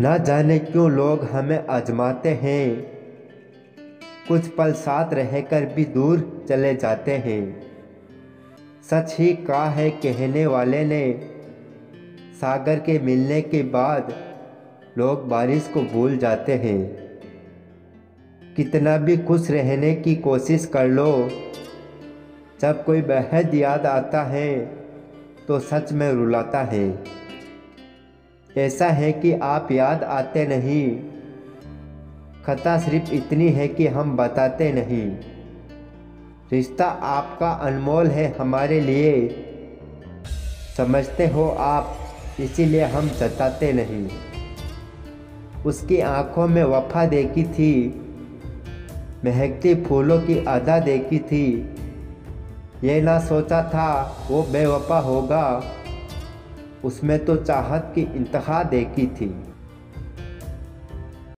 ना जाने क्यों लोग हमें आजमाते हैं, कुछ पल साथ रहकर भी दूर चले जाते हैं। सच ही कहा है कहने वाले ने, सागर के मिलने के बाद लोग बारिश को भूल जाते हैं। कितना भी खुश रहने की कोशिश कर लो, जब कोई बेहद याद आता है तो सच में रुलाता है। ऐसा है कि आप याद आते नहीं, खता सिर्फ इतनी है कि हम बताते नहीं। रिश्ता आपका अनमोल है हमारे लिए, समझते हो आप, इसीलिए हम जताते नहीं। उसकी आंखों में वफा देखी थी, महकती फूलों की अदा देखी थी। ये ना सोचा था वो बेवफा होगा, उसमें तो चाहत की इंतहा देखी थी।